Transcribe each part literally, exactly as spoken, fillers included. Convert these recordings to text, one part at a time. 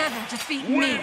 never defeat me!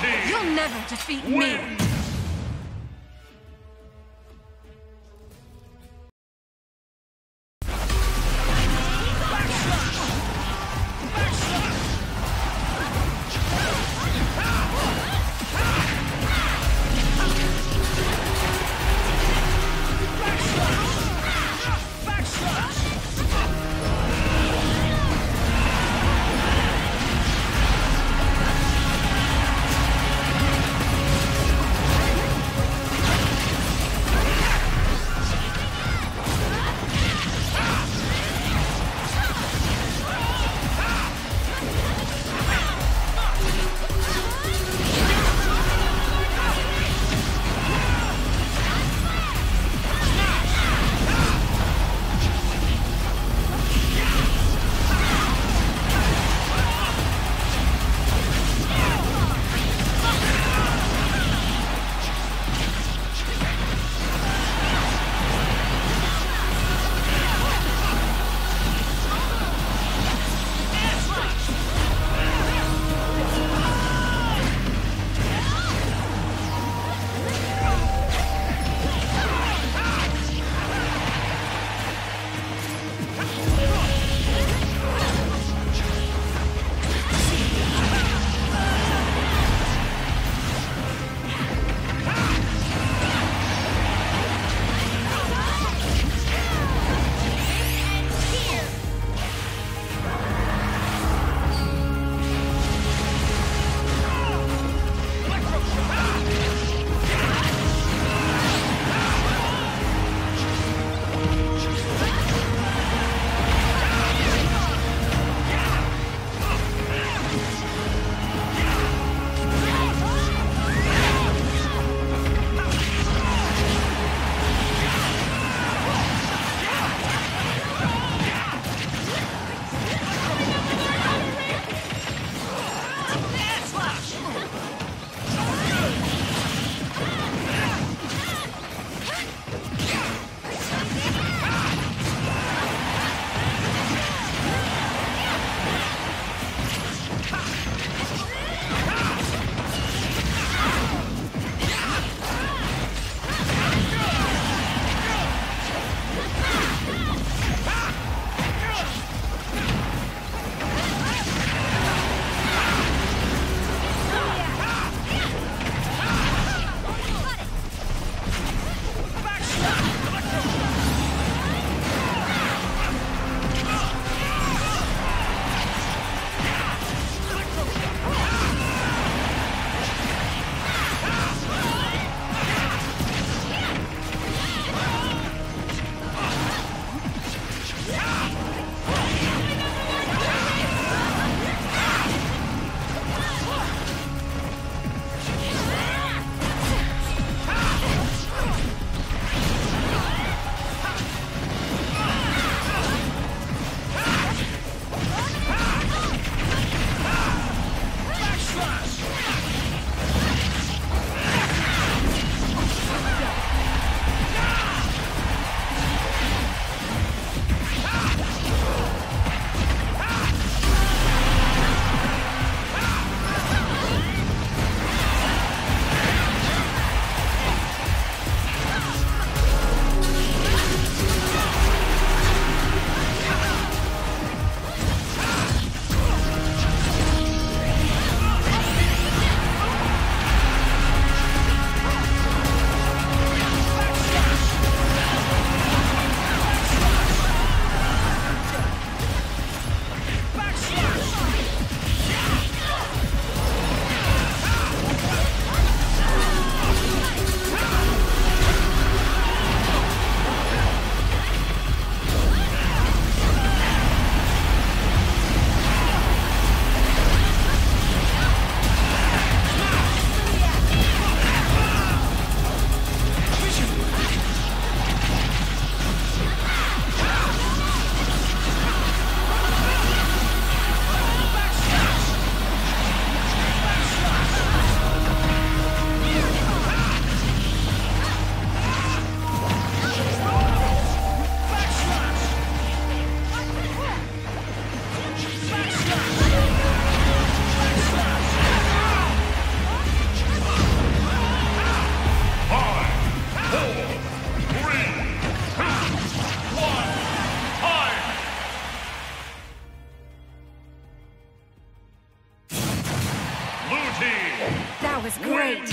team You'll never defeat wins. me. That was great!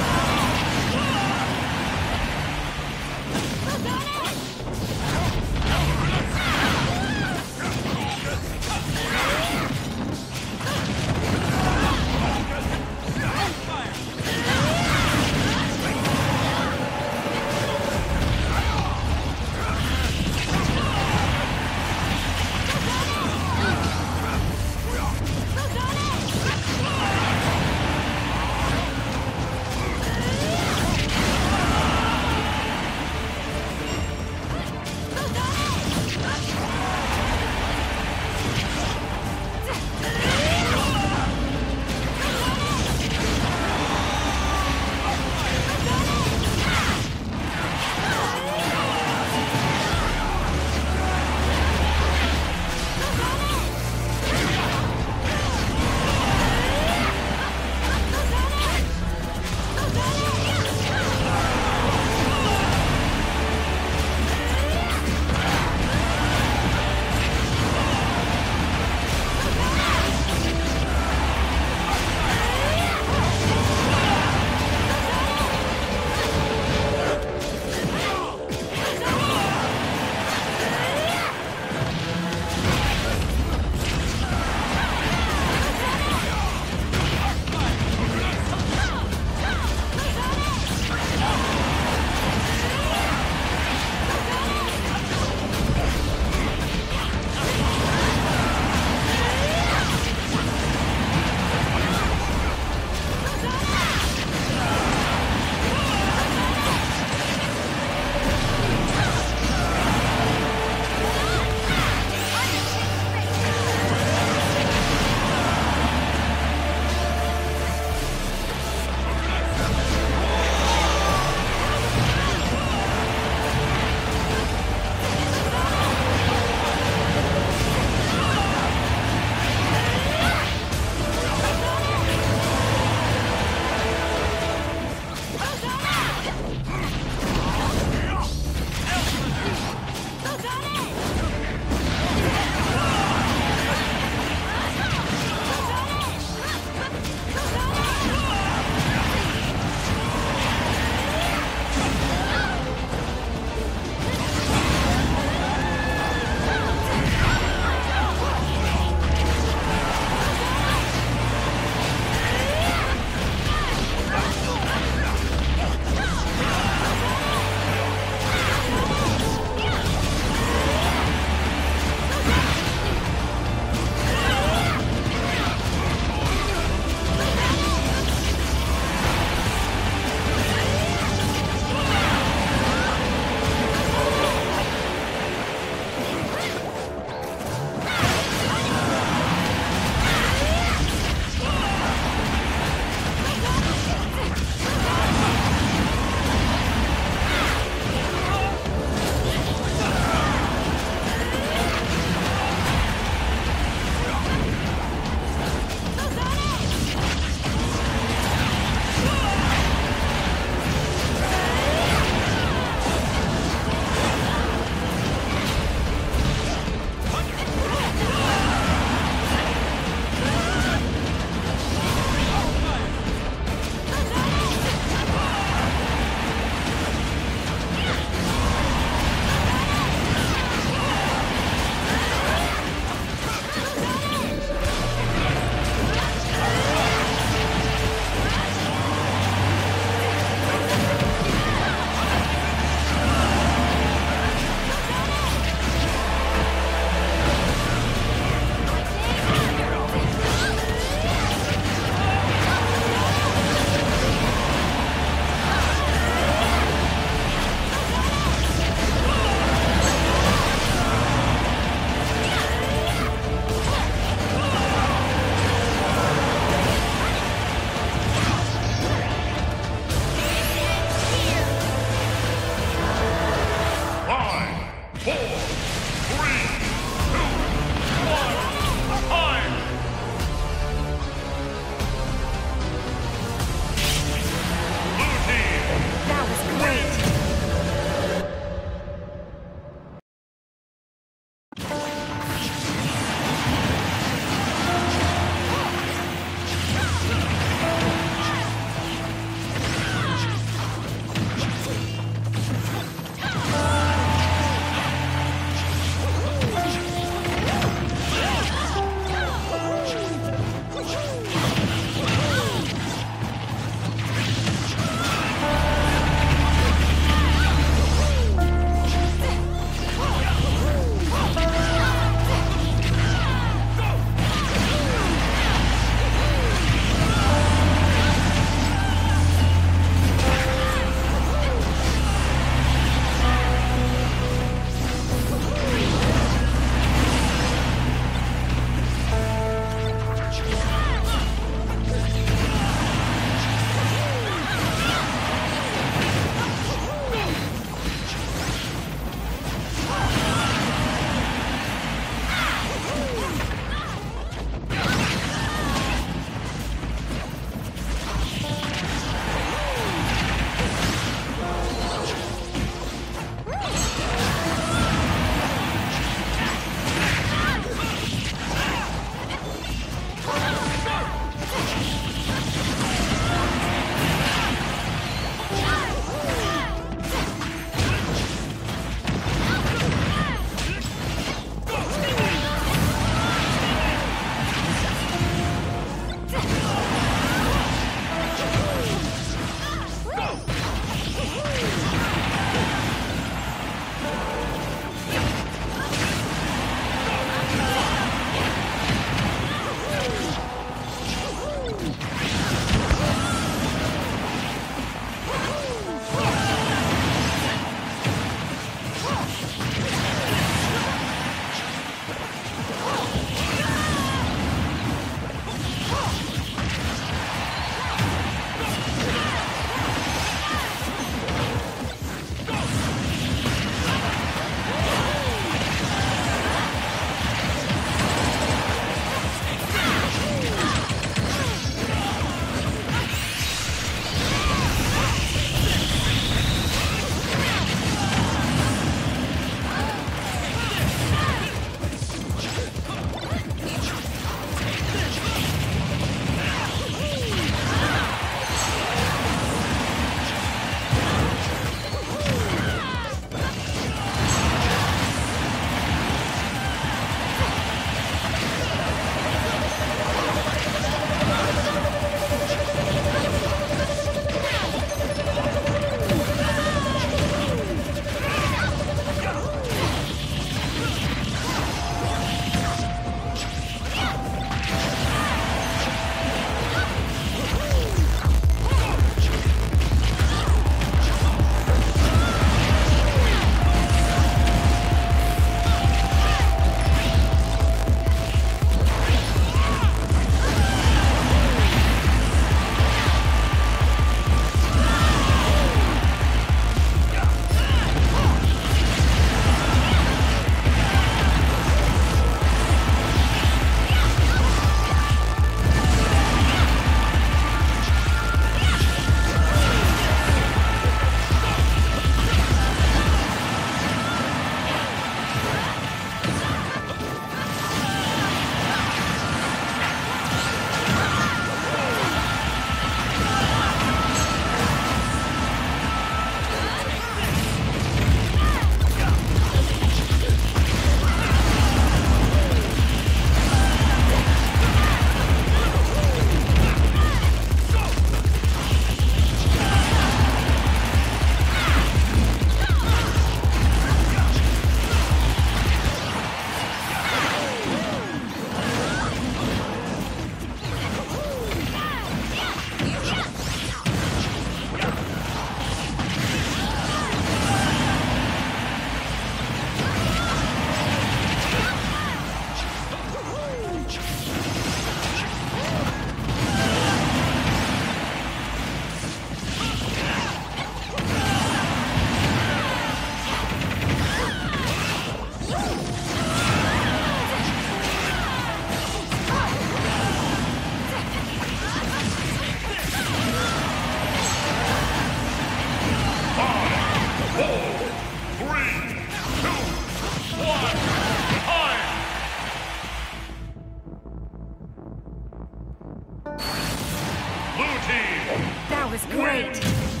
was great.